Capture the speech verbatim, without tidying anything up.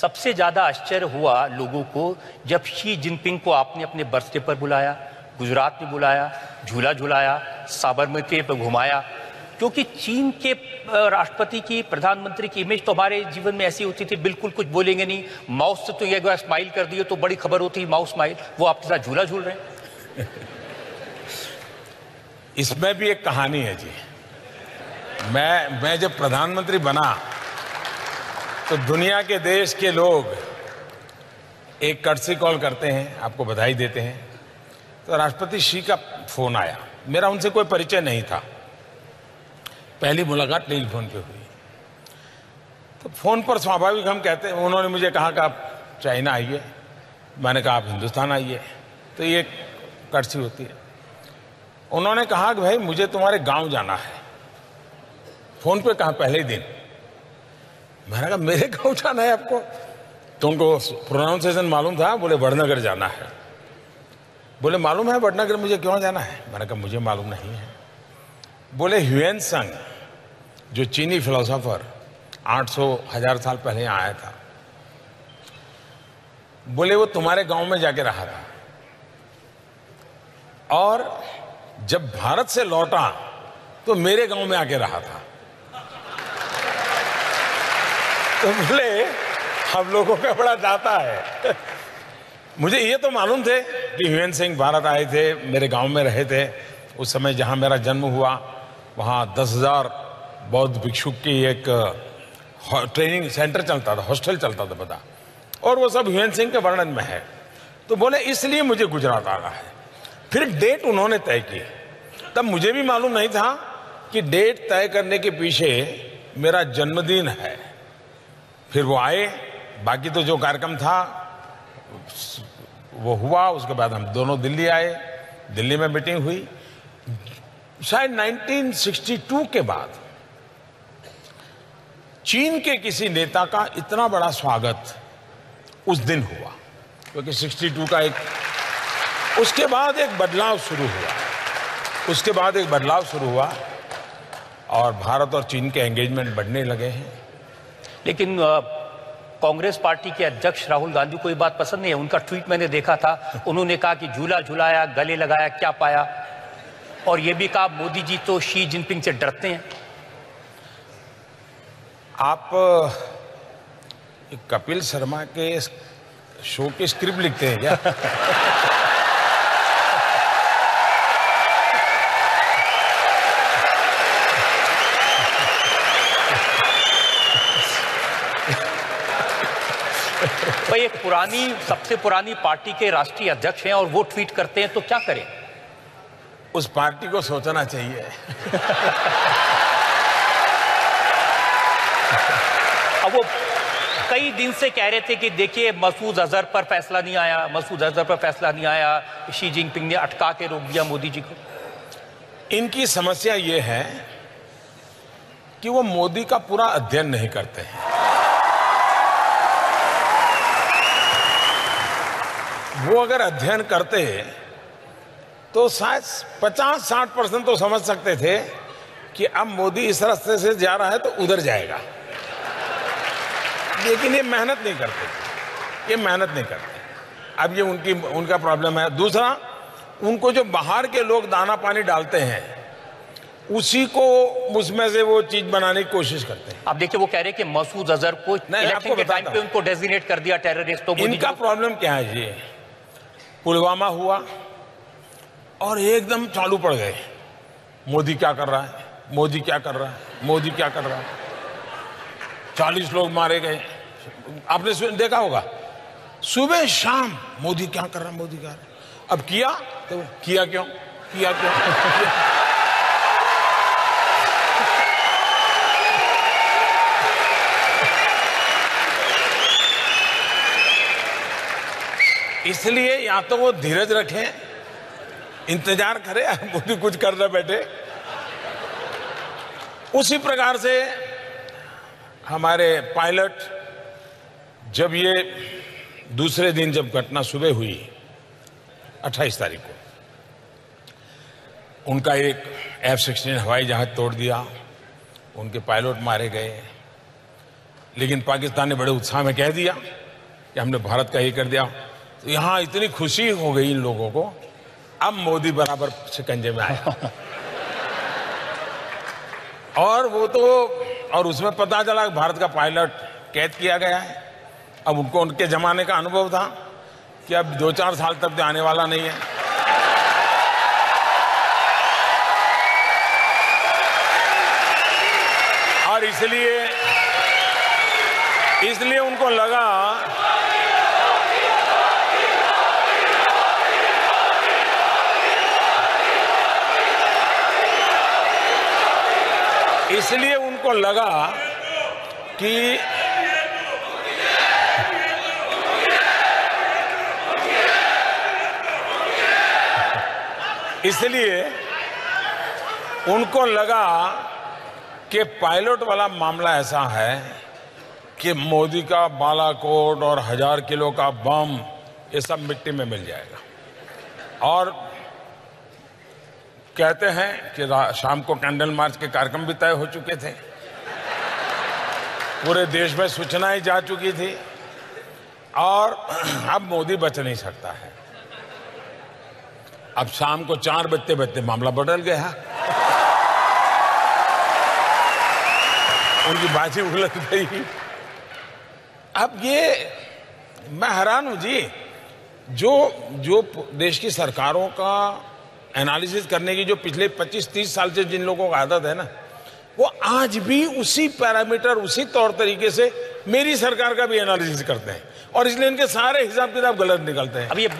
सबसे ज़्यादा आश्चर्य हुआ लोगों को जब शी जिनपिंग को आपने अपने बर्थडे पर बुलाया, गुजरात में बुलाया, झूला झुलाया, साबरमती पर घुमाया। क्योंकि चीन के राष्ट्रपति की, प्रधानमंत्री की इमेज तो हमारे जीवन में ऐसी होती थी, बिल्कुल कुछ बोलेंगे नहीं, माउस से तो ये अगर स्माइल कर दिए तो बड़ी खबर होती है, माउस स्माइल। वो आपके साथ झूला झूल रहे हैं। इसमें भी एक कहानी है जी। मैं मैं जब प्रधानमंत्री बना तो दुनिया के देश के लोग एक कर्सी कॉल करते हैं, आपको बधाई देते हैं। तो राष्ट्रपति शी का फोन आया। मेरा उनसे कोई परिचय नहीं था, पहली मुलाकात टेलीफोन पे हुई। तो फोन पर स्वाभाविक हम कहते हैं, उन्होंने मुझे कहा कि आप चाइना आइए, मैंने कहा आप हिंदुस्तान आइए, तो ये कर्सी होती है। उन्होंने कहा कि भाई मुझे तुम्हारे गांव जाना है। फोन पे कहा पहले ही दिन। मैंने कहा मेरे गांव जाना है आपको? तो उनको प्रोनाउंसिएशन मालूम था, बोले वडनगर जाना है। बोले मालूम है वडनगर मुझे क्यों जाना है? मैंने कहा मुझे मालूम नहीं है। बोले ह्यूएन संग, जो चीनी फिलोसोफर आठ सौ हजार साल पहले यहाँ आया था, बोले वो तुम्हारे गांव में जाके रहा था और जब भारत से लौटा तो मेरे गांव में आके रहा था। तो बोले हम लोगों का बड़ा दाता है। मुझे ये तो मालूम थे कि ह्यूएन सिंह भारत आए थे, मेरे गांव में रहे थे। उस समय जहां मेरा जन्म हुआ वहां दस हजार बौद्ध भिक्षु की एक ट्रेनिंग सेंटर चलता था, हॉस्टल चलता था, पता। और वो सब ह्यूएन सिंह के वर्णन में है। तो बोले इसलिए मुझे गुजरात आना है। फिर डेट उन्होंने तय की। तब मुझे भी मालूम नहीं था कि डेट तय करने के पीछे मेरा जन्मदिन है। फिर वो आए, बाकी तो जो कार्यक्रम था वो हुआ। उसके बाद हम दोनों दिल्ली आए, दिल्ली में मीटिंग हुई। शायद उन्नीस सौ बासठ के बाद चीन के किसी नेता का इतना बड़ा स्वागत उस दिन हुआ, क्योंकि बासठ का एक उसके बाद एक बदलाव शुरू हुआ उसके बाद एक बदलाव शुरू हुआ और भारत और चीन के एंगेजमेंट बढ़ने लगे हैं। लेकिन कांग्रेस पार्टी के अध्यक्ष राहुल गांधी को ये बात पसंद नहीं है। उनका ट्वीट मैंने देखा था, उन्होंने कहा कि झूला झुलाया, गले लगाया, क्या पाया। और ये भी कहा मोदी जी तो शी जिनपिंग से डरते हैं। आप कपिल शर्मा के शो की स्क्रिप्ट लिखते हैं क्या? भाई एक पुरानी, सबसे पुरानी पार्टी के राष्ट्रीय अध्यक्ष हैं और वो ट्वीट करते हैं, तो क्या करें? उस पार्टी को सोचना चाहिए। अब वो कई दिन से कह रहे थे कि देखिए मसूद अजहर पर फैसला नहीं आया, मसूद अजहर पर फैसला नहीं आया, शी जिनपिंग ने अटका के रोक दिया मोदी जी को। इनकी समस्या ये है कि वो मोदी का पूरा अध्ययन नहीं करते हैं। वो अगर अध्ययन करते तो शायद पचास साठ परसेंट तो समझ सकते थे कि अब मोदी इस रास्ते से जा रहा है तो उधर जाएगा। लेकिन ये मेहनत नहीं करते, ये मेहनत नहीं करते। अब ये उनकी उनका प्रॉब्लम है। दूसरा, उनको जो बाहर के लोग दाना पानी डालते हैं उसी को, उसमें से वो चीज बनाने की कोशिश करते हैं। आप देखिए वो कह रहे हैं कि मसूद अजहर को इलेक्शन के टाइम पे उनको डेजिग्नेट कर दिया टेररिस्ट। तो इनका प्रॉब्लम क्या है जी? पुलवामा हुआ और एकदम चालू पड़ गए, मोदी क्या कर रहा है, मोदी क्या कर रहा है, मोदी क्या कर रहा है। चालीस लोग मारे गए, आपने देखा होगा, सुबह शाम मोदी क्या कर रहा है, मोदी क्या कर रहा। अब किया तो किया क्यों किया क्यों इसलिए या तो वो धीरज रखें, इंतजार करें मोदी कुछ कर ना बैठे। उसी प्रकार से हमारे पायलट, जब ये दूसरे दिन जब घटना सुबह हुई अट्ठाईस तारीख को, उनका एक एफ सिक्सटीन हवाई जहाज तोड़ दिया, उनके पायलट मारे गए। लेकिन पाकिस्तान ने बड़े उत्साह में कह दिया कि हमने भारत का ये कर दिया, तो यहाँ इतनी खुशी हो गई इन लोगों को, अब मोदी बराबर शिकंजे में आया। और वो तो, और उसमें पता चला भारत का पायलट कैद किया गया है। अब उनको उनके जमाने का अनुभव था कि अब दो चार साल तक तो आने वाला नहीं है। और इसलिए इसलिए उनको लगा इसलिए उनको लगा कि इसलिए उनको लगा कि पायलट वाला मामला ऐसा है कि मोदी का बालाकोट और हजार किलो का बम ये सब मिट्टी में मिल जाएगा। और कहते हैं कि शाम को कैंडल मार्च के कार्यक्रम भी तय हो चुके थे, पूरे देश में सूचनाएं जा चुकी थी, और अब मोदी बच नहीं सकता है। अब शाम को चार बजते बजते मामला बदल गया, उनकी बाजी उलट गई। अब ये मैं हैरान हूं जी, जो जो देश की सरकारों का एनालिसिस करने की जो पिछले पच्चीस तीस साल से जिन लोगों का आदत है ना, वो आज भी उसी पैरामीटर, उसी तौर तरीके से मेरी सरकार का भी एनालिसिस करते हैं, और इसलिए इनके सारे हिसाब किताब गलत निकलते हैं। अब ये